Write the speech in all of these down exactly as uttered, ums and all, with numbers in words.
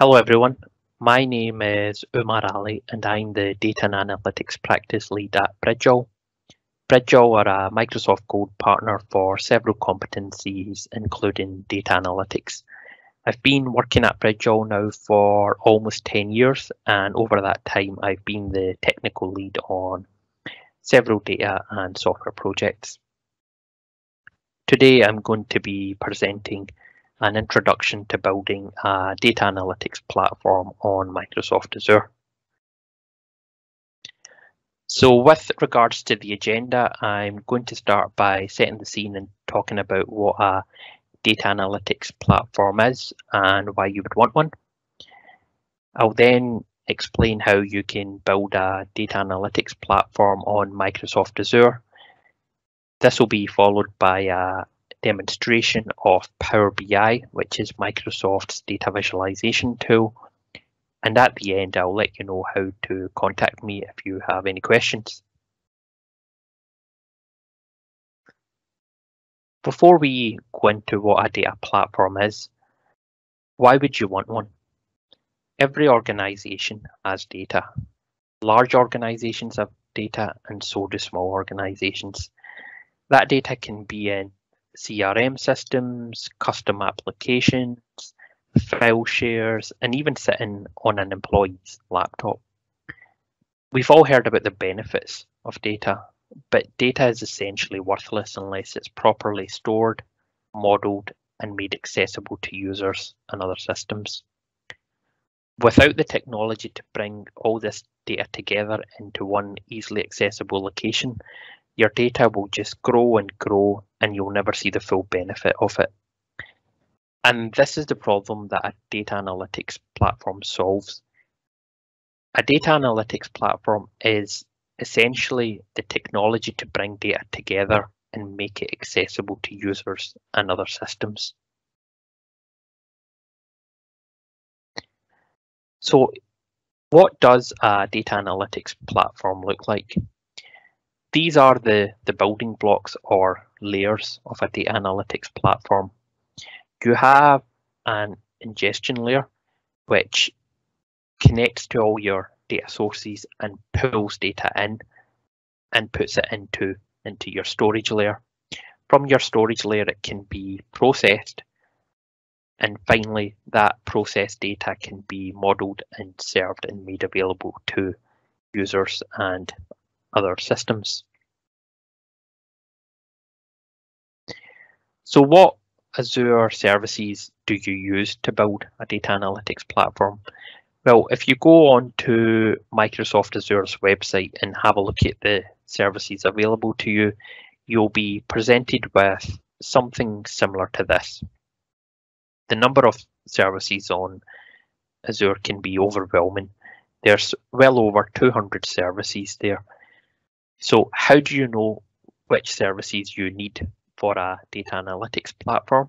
Hello everyone, my name is Umar Ali and I'm the Data and Analytics Practice Lead at Bridgeall. Bridgeall are a Microsoft Gold partner for several competencies including data analytics. I've been working at Bridgeall now for almost ten years, and over that time I've been the technical lead on several data and software projects. Today I'm going to be presenting an introduction to building a data analytics platform on Microsoft Azure. So with regards to the agenda, I'm going to start by setting the scene and talking about what a data analytics platform is and why you would want one. I'll then explain how you can build a data analytics platform on Microsoft Azure. This will be followed by a demonstration of Power B I, which is Microsoft's data visualization tool. And at the end, I'll let you know how to contact me if you have any questions. Before we go into what a data platform is, why would you want one? Every organization has data. Large organizations have data, and so do small organizations. That data can be in C R M systems, custom applications, file shares, and even sitting on an employee's laptop. We've all heard about the benefits of data, but data is essentially worthless unless it's properly stored, modeled, and made accessible to users and other systems. Without the technology to bring all this data together into one easily accessible location, your data will just grow and grow, and you'll never see the full benefit of it. And this is the problem that a data analytics platform solves. A data analytics platform is essentially the technology to bring data together and make it accessible to users and other systems. So what does a data analytics platform look like? These are the, the building blocks or layers of a data analytics platform. You have an ingestion layer, which connects to all your data sources and pulls data in and puts it into, into your storage layer. From your storage layer, it can be processed. And finally, that processed data can be modeled and served and made available to users and other systems. So what Azure services do you use to build a data analytics platform? Well, if you go on to Microsoft Azure's website and have a look at the services available to you, you'll be presented with something similar to this. The number of services on Azure can be overwhelming. There's well over two hundred services there. So how do you know which services you need for a data analytics platform?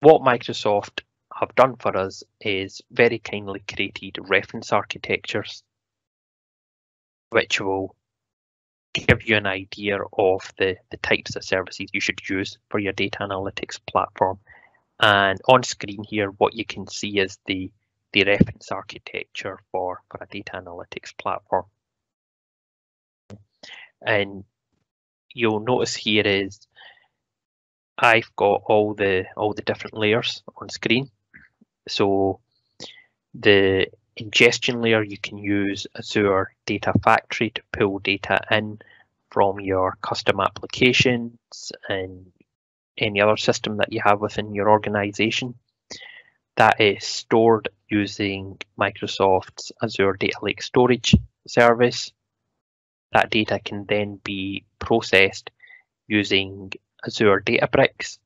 What Microsoft have done for us is very kindly created reference architectures, which will give you an idea of the, the types of services you should use for your data analytics platform. And on screen here, what you can see is the the reference architecture for, for a data analytics platform. And you'll notice here is I've got all the all the different layers on screen. So the ingestion layer, you can use Azure Data Factory to pull data in from your custom applications and any other system that you have within your organization. That is stored using Microsoft's Azure Data Lake Storage service. That data can then be processed using Azure Databricks.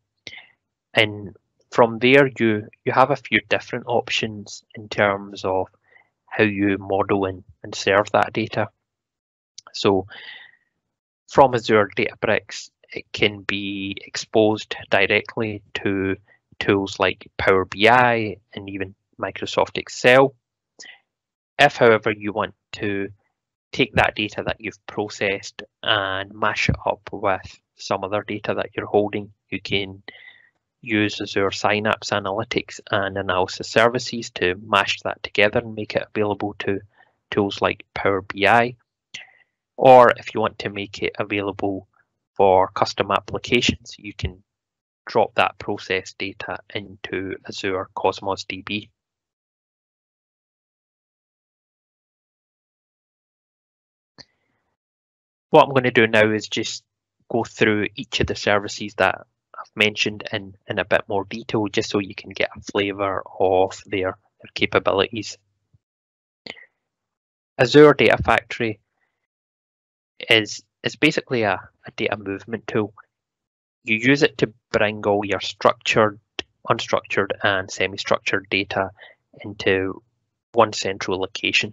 And from there, you, you have a few different options in terms of how you model and, and serve that data. So from Azure Databricks, it can be exposed directly to tools like Power B I and even Microsoft Excel. If, however, you want to take that data that you've processed and mash it up with some other data that you're holding, you can use Azure Synapse Analytics and Analysis Services to mash that together and make it available to tools like Power B I. Or if you want to make it available for custom applications, you can drop that process data into Azure Cosmos D B. What I'm going to do now is just go through each of the services that I've mentioned in, in a bit more detail, just so you can get a flavour of their, their capabilities. Azure Data Factory is, is basically a, a data movement tool. You use it to bring all your structured, unstructured and semi-structured data into one central location.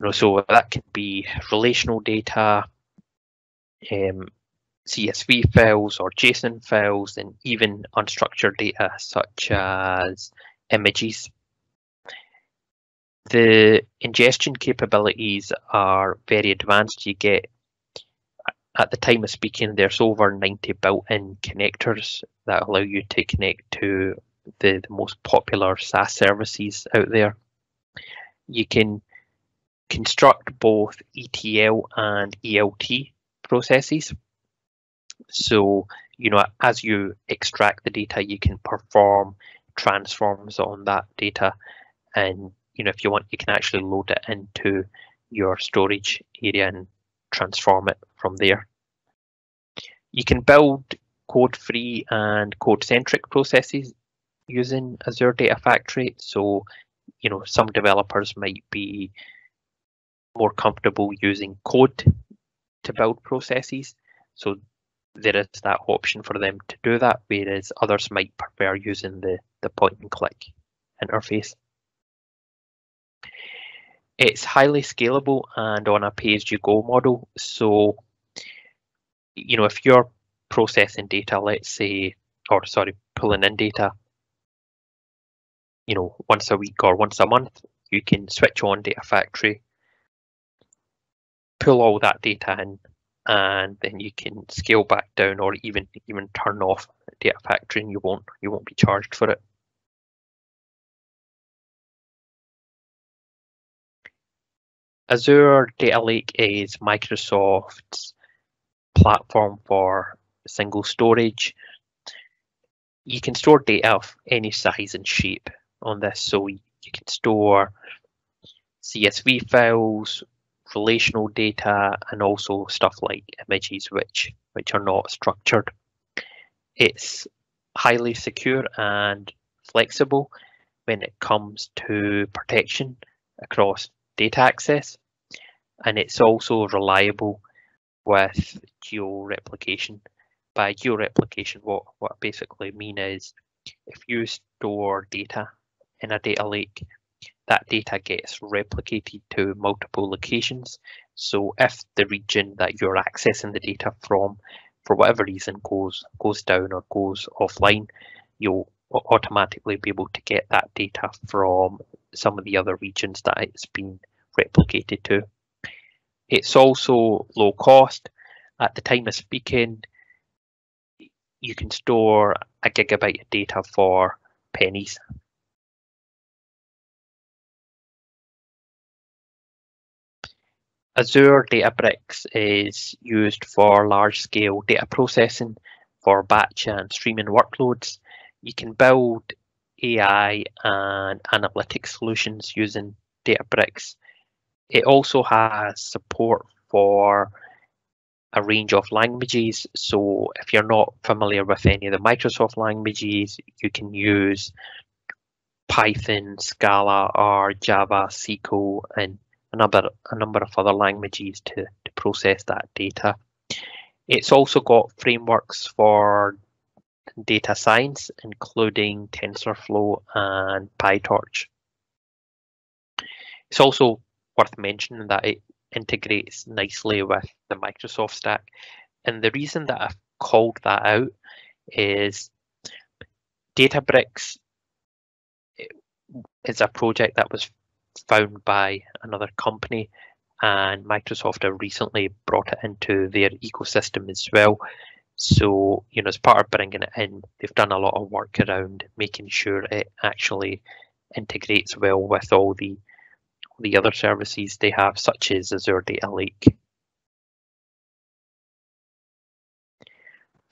You know, so that could be relational data, um, C S V files or JSON files, and even unstructured data such as images. The ingestion capabilities are very advanced. You get, at the time of speaking, there's over ninety built-in connectors that allow you to connect to the, the most popular SaaS services out there. You can construct both E T L and E L T processes. So, you know, as you extract the data, you can perform transforms on that data, and you know, if you want, you can actually load it into your storage area and transform it from there. You can build code-free and code-centric processes using Azure Data Factory. So, you know, some developers might be more comfortable using code to build processes. So there is that option for them to do that, whereas others might prefer using the, the point and click interface. It's highly scalable and on a pay-as-you-go model. So, you know, if you're processing data, let's say, or sorry, pulling in data, you know, once a week or once a month, you can switch on Data Factory, pull all that data in, and then you can scale back down or even even turn off Data Factory, and you won't you won't be charged for it. Azure Data Lake is Microsoft's platform for single storage. You can store data of any size and shape on this, so you can store C S V files, relational data, and also stuff like images, which which are not structured. It's highly secure and flexible when it comes to protection across data access, and it's also reliable with geo-replication. By geo-replication, what, what I basically mean is, if you store data in a data lake, that data gets replicated to multiple locations. So if the region that you're accessing the data from, for whatever reason, goes, goes down or goes offline, you'll automatically be able to get that data from some of the other regions that it's been replicated to. It's also low cost. At the time of speaking, you can store a gigabyte of data for pennies. Azure Databricks is used for large-scale data processing for batch and streaming workloads. You can build A I and analytics solutions using Databricks. It also has support for a range of languages. So if you're not familiar with any of the Microsoft languages, you can use Python, Scala, R, Java, S Q L, and a number, a number of other languages to, to process that data. It's also got frameworks for data science, including TensorFlow and PyTorch. It's also worth mentioning that it integrates nicely with the Microsoft stack. And the reason that I've called that out is Databricks is a project that was found by another company, and Microsoft have recently brought it into their ecosystem as well. So, you know, as part of bringing it in, they've done a lot of work around making sure it actually integrates well with all the all the other services they have, such as Azure Data Lake.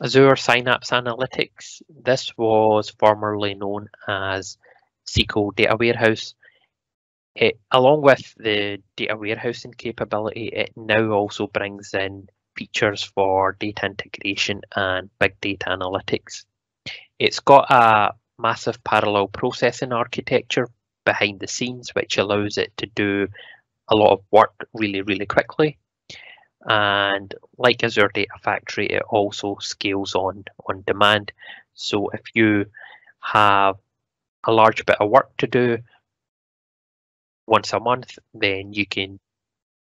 Azure Synapse Analytics. This was formerly known as S Q L Data Warehouse. It, along with the data warehousing capability, it now also brings in features for data integration and big data analytics. It's got a massive parallel processing architecture behind the scenes, which allows it to do a lot of work really, really quickly. And like Azure Data Factory, it also scales on on demand. So if you have a large bit of work to do once a month, then you can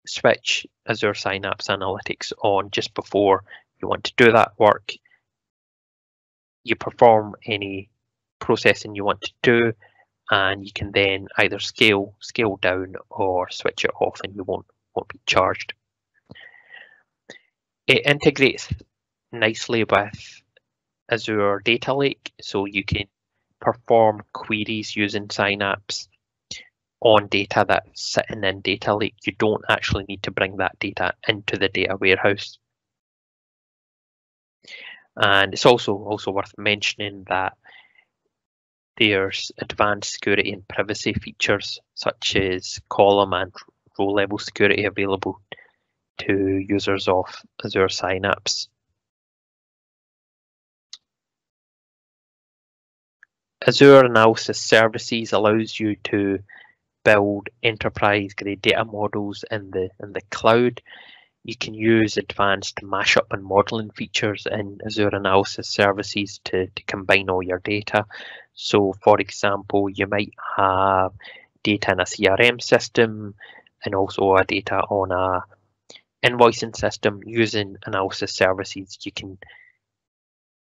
switch Azure Synapse Analytics on just before you want to do that work. You perform any processing you want to do, and you can then either scale, scale down, or switch it off, and you won't won't be charged. It integrates nicely with Azure Data Lake, so you can perform queries using Synapse on data that's sitting in Data Lake. You don't actually need to bring that data into the data warehouse. And it's also also worth mentioning that there's advanced security and privacy features such as column and row level security available to users of Azure Synapse. Azure Analysis Services allows you to build enterprise-grade data models in the in the cloud. You can use advanced mashup and modeling features in Azure Analysis Services to, to combine all your data. So, for example, you might have data in a C R M system and also a data on a invoicing system. Using analysis services, you can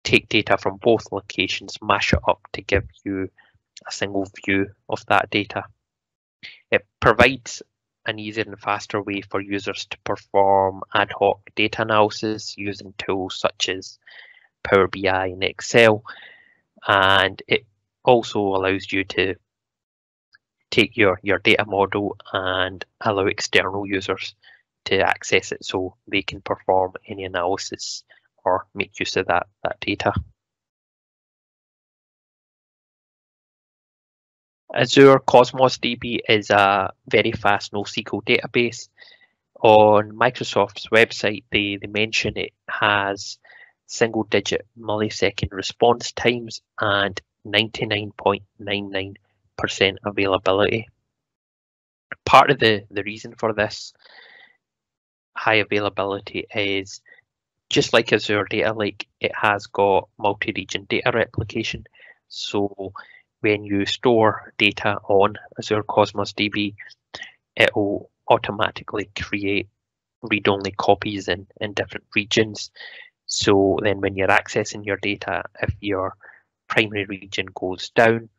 take data from both locations, mash it up to give you a single view of that data. It provides an easier and faster way for users to perform ad hoc data analysis using tools such as Power B I and Excel, and it also allows you to take your, your data model and allow external users to access it so they can perform any analysis or make use of that, that data. Azure Cosmos D B is a very fast NoSQL database. On Microsoft's website, they, they mention it has single digit millisecond response times and ninety-nine point nine nine percent availability. Part of the, the reason for this high availability is, just like Azure Data Lake, it has got multi-region data replication. So when you store data on Azure Cosmos D B, it will automatically create read-only copies in, in different regions. So then when you're accessing your data, if your primary region goes down,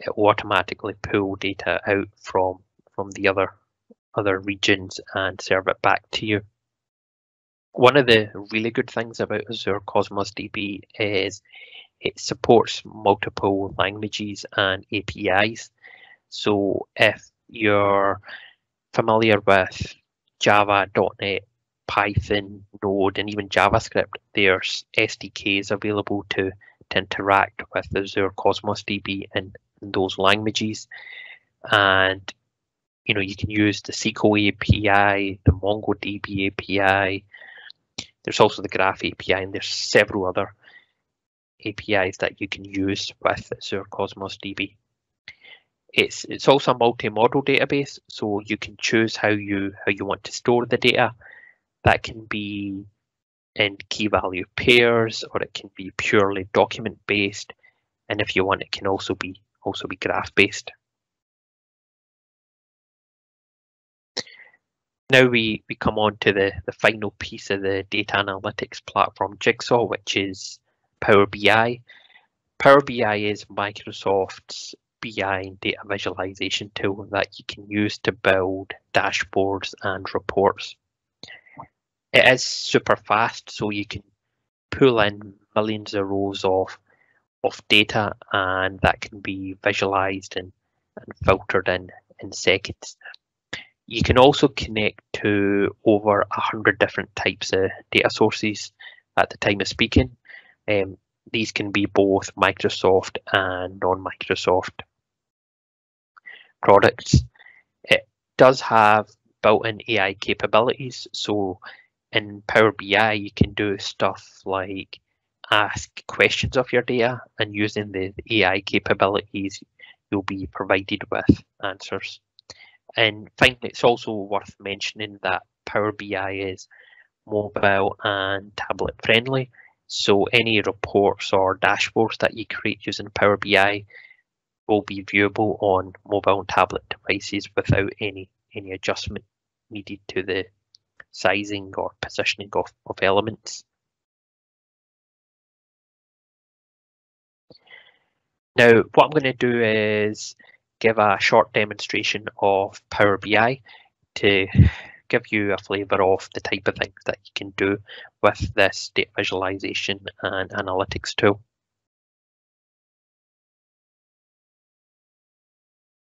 it will automatically pull data out from, from the other other regions and serve it back to you. One of the really good things about Azure Cosmos D B is it supports multiple languages and A P Is. So if you're familiar with Java, dot net, Python, Node, and even JavaScript, there's S D Ks available to, to interact with Azure Cosmos D B in, in those languages. And you know, you can use the S Q L A P I, the MongoDB A P I. There's also the Graph A P I, and there's several other A P Is that you can use with Azure Cosmos D B. It's it's also a multi-model database, so you can choose how you how you want to store the data. That can be in key value pairs, or it can be purely document based, and if you want, it can also be also be graph based. Now we, we come on to the, the final piece of the data analytics platform jigsaw, which is Power B I. Power B I is Microsoft's B I and data visualization tool that you can use to build dashboards and reports. It is super fast, so you can pull in millions of rows of of data, and that can be visualized and, and filtered in in seconds. You can also connect to over a hundred different types of data sources at the time of speaking. Um, these can be both Microsoft and non-Microsoft products. It does have built-in A I capabilities, so in Power B I you can do stuff like ask questions of your data, and using the A I capabilities you'll be provided with answers. And finally, it's also worth mentioning that Power B I is mobile and tablet friendly, so any reports or dashboards that you create using Power B I will be viewable on mobile and tablet devices without any any adjustment needed to the sizing or positioning of, of elements. Now, what I'm going to do is give a short demonstration of Power B I to give you a flavour of the type of things that you can do with this data visualization and analytics tool.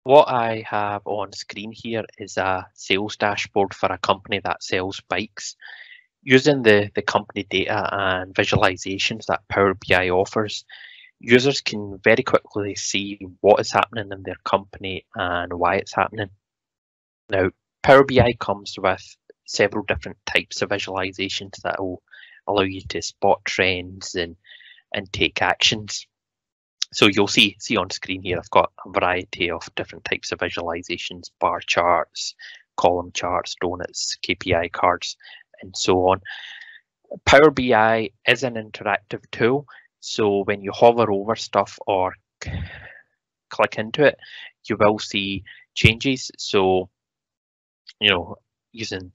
What I have on screen here is a sales dashboard for a company that sells bikes. Using the, the company data and visualizations that Power B I offers, users can very quickly see what is happening in their company and why it's happening. Now, Power B I comes with several different types of visualizations that will allow you to spot trends and, and take actions. So you'll see, see on screen here, I've got a variety of different types of visualizations, bar charts, column charts, donuts, K P I cards, and so on. Power B I is an interactive tool, so when you hover over stuff or click into it, you will see changes. So, you know, using,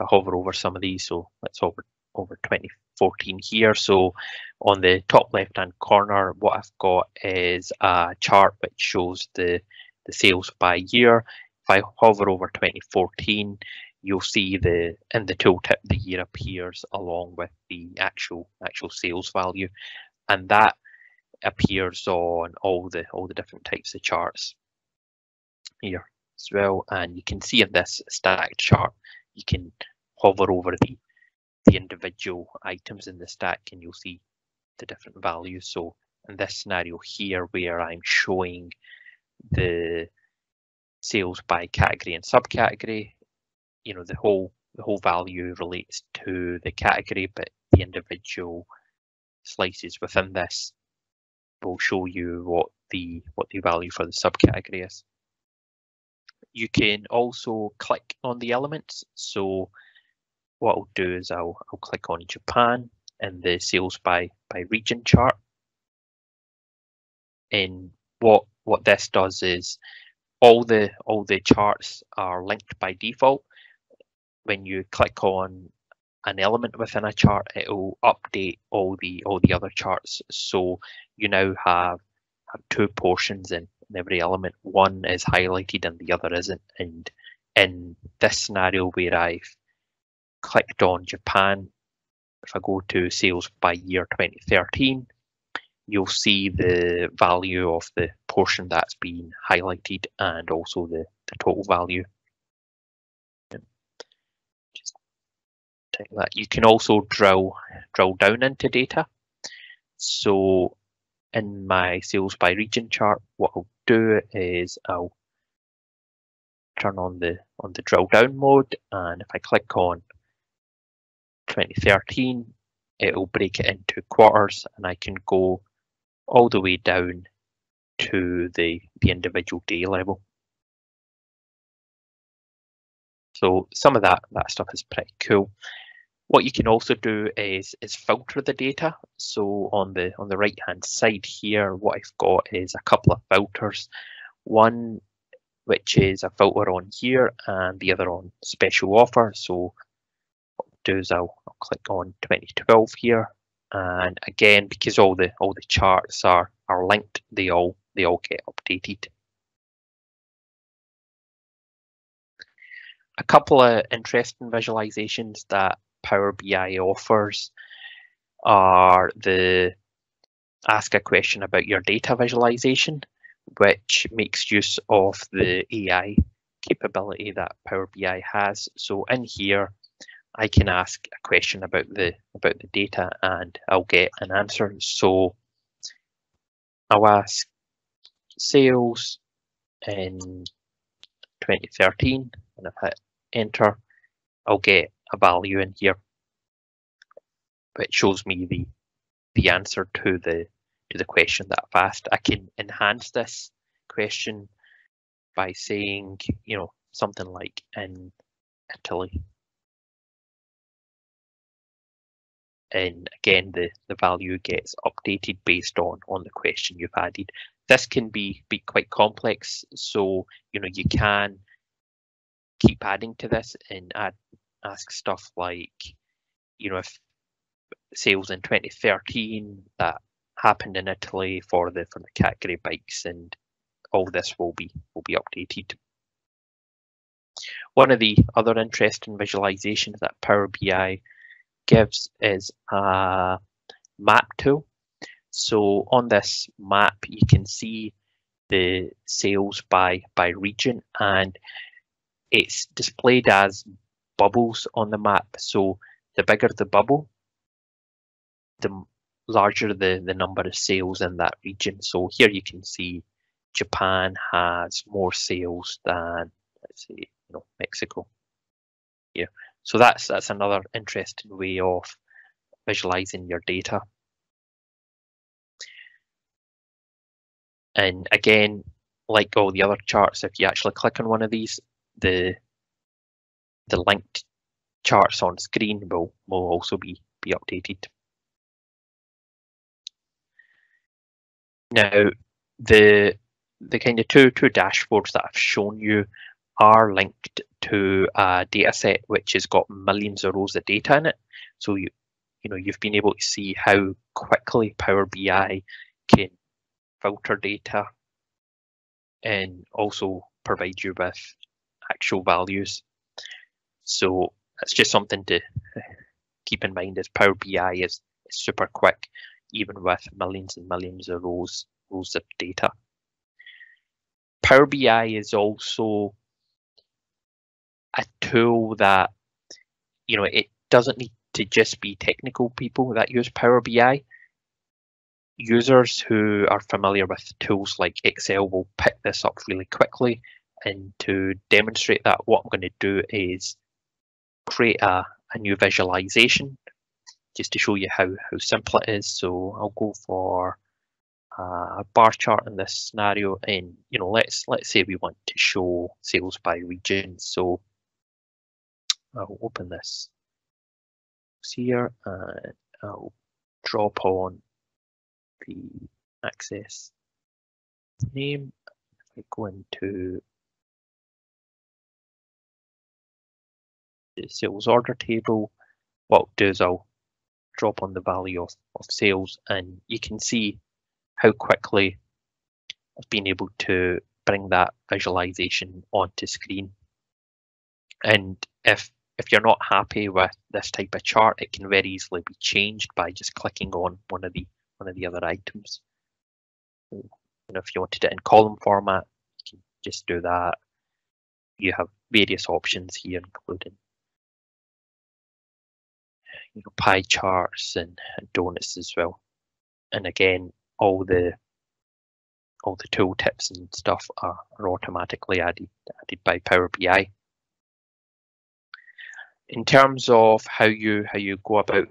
I hover over some of these, so let's hover over twenty fourteen here. So on the top left hand corner, what I've got is a chart which shows the, the sales by year. If I hover over twenty fourteen, you'll see the in the tooltip the year appears along with the actual actual sales value, and that appears on all the all the different types of charts here as well. And you can see in this stacked chart, you can hover over the the individual items in the stack and you'll see the different values. So in this scenario here, where I'm showing the sales by category and subcategory, you know, the whole the whole value relates to the category, but the individual slices within this will show you what the what the value for the subcategory is. You can also click on the elements. So what I'll do is I'll, I'll click on Japan and the sales by by region chart. And what what this does is all the all the charts are linked by default. When you click on an element within a chart, it will update all the all the other charts. So you now have, have two portions in, in every element. One is highlighted and the other isn't. And in this scenario where I've clicked on Japan, if I go to sales by year twenty thirteen, you'll see the value of the portion that's been highlighted and also the, the total value. Just take that. You can also drill drill down into data. So in my sales by region chart, what I'll do is I'll turn on the on the drill down mode, and if I click on twenty thirteen, it will break it into quarters, and I can go all the way down to the, the individual day level. So some of that, that stuff is pretty cool. What you can also do is, is filter the data. So on the, on the right hand side here, what I've got is a couple of filters. One which is a filter on here and the other on special offer. So do is I'll, I'll click on twenty twelve here, and again, because all the all the charts are are linked, they all they all get updated. A couple of interesting visualizations that Power B I offers are the ask a question about your data visualization, which makes use of the A I capability that Power B I has. So in here, I can ask a question about the about the data and I'll get an answer. So I'll ask sales in twenty thirteen, and if I hit enter, I'll get a value in here which shows me the the answer to the to the question that I've asked. I can enhance this question by saying, you know, something like in Italy. And again, the, the value gets updated based on, on the question you've added. This can be, be quite complex. So, you know, you can keep adding to this and add, ask stuff like, you know, if sales in twenty thirteen that happened in Italy for the, for the category bikes, and all this will be, will be updated. One of the other interesting visualizations that Power B I gives is a map tool. So on this map, you can see the sales by by region, and it's displayed as bubbles on the map. So the bigger the bubble, the larger the the number of sales in that region. So here you can see Japan has more sales than, let's say, you know, Mexico. Yeah. So that's that's another interesting way of visualizing your data. And again, like all the other charts, if you actually click on one of these, the the linked charts on screen will will also be be updated. Now, the the kind of two two dashboards that I've shown you are linked to a data set which has got millions of rows of data in it. So you you know you've been able to see how quickly Power B I can filter data and also provide you with actual values. So that's just something to keep in mind, as Power B I is, is super quick, even with millions and millions of rows rows of data. Power B I is also a tool that, you know, it doesn't need to just be technical people that use Power B I. Users who are familiar with tools like Excel will pick this up really quickly. And to demonstrate that, what I'm going to do is create a, a new visualization just to show you how, how simple it is. So I'll go for a bar chart in this scenario, and, you know, let's let's say we want to show sales by region. So I'll open this here and I'll drop on the access name. I go into the sales order table. What I'll do is I'll drop on the value of, of sales, and you can see how quickly I've been able to bring that visualization onto screen. And if if you're not happy with this type of chart, it can very easily be changed by just clicking on one of the one of the other items. And if you wanted it in column format, you can just do that. You have various options here, including, you know, pie charts and, and donuts as well. And again, all the all the tool tips and stuff are, are automatically added added by Power B I. In terms of how you how you go about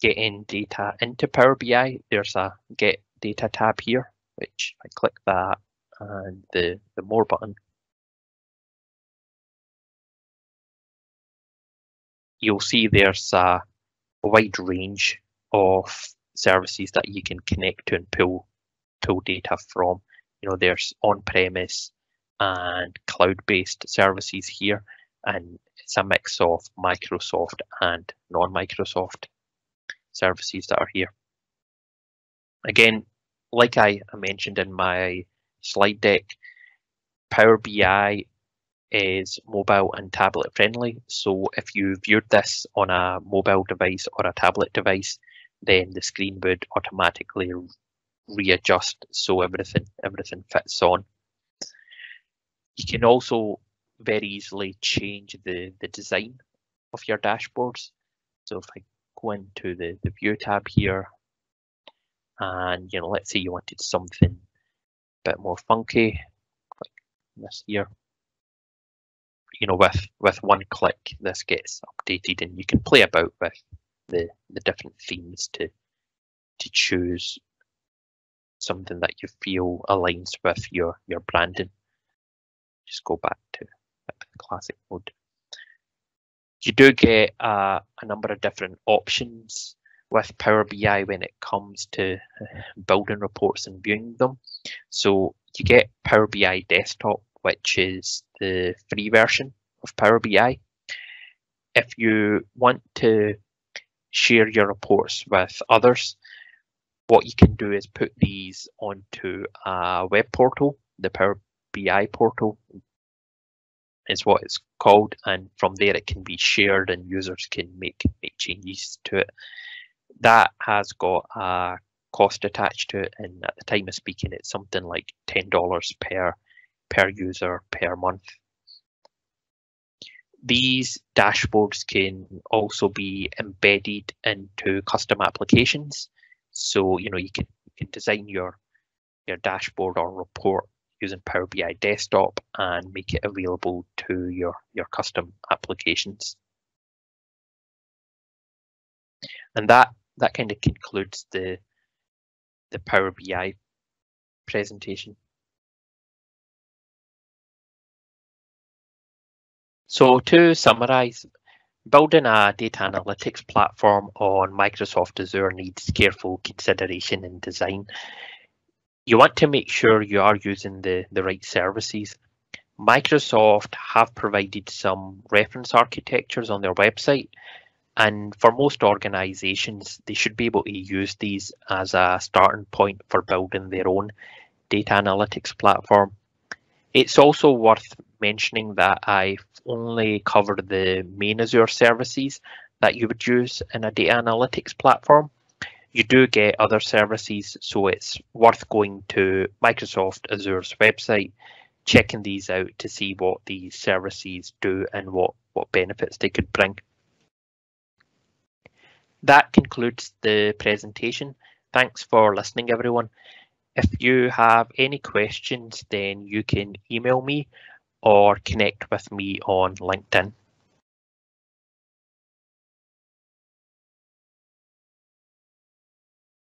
getting data into Power B I, there's a Get Data tab here, which I click that and the, the More button. You'll see there's a wide range of services that you can connect to and pull pull data from. You know, there's on-premise and cloud-based services here, and it's a mix of Microsoft and non-Microsoft services that are here. Again, like I mentioned in my slide deck, Power B I is mobile and tablet friendly. So if you viewed this on a mobile device or a tablet device, then the screen would automatically readjust so everything everything fits on. You can also very easily change the, the design of your dashboards. So if I go into the, the view tab here, and you know, let's say you wanted something a bit more funky, click this here. You know, with with one click, this gets updated, and you can play about with the the different themes to to choose something that you feel aligns with your your branding. Just go back to the classic mode. You do get uh, a number of different options with Power B I when it comes to building reports and viewing them. So you get Power B I Desktop, which is the free version of Power B I. If you want to share your reports with others, what you can do is put these onto a web portal. The Power B I portal is what it's called, and from there it can be shared and users can make, make changes to it. That has got a cost attached to it, and at the time of speaking it's something like ten dollars per per user per month. These dashboards can also be embedded into custom applications, so you know you can you can design your your dashboard or report using Power B I Desktop and make it available to your your custom applications. And that that kind of concludes the the Power B I presentation. So to summarize, building a data analytics platform on Microsoft Azure needs careful consideration in design. You want to make sure you are using the, the right services. Microsoft have provided some reference architectures on their website, and for most organizations, they should be able to use these as a starting point for building their own data analytics platform. It's also worth mentioning that I've only covered the main Azure services that you would use in a data analytics platform. You do get other services, so it's worth going to Microsoft Azure's website, checking these out to see what these services do and what, what benefits they could bring. That concludes the presentation. Thanks for listening, everyone. If you have any questions, then you can email me or connect with me on LinkedIn.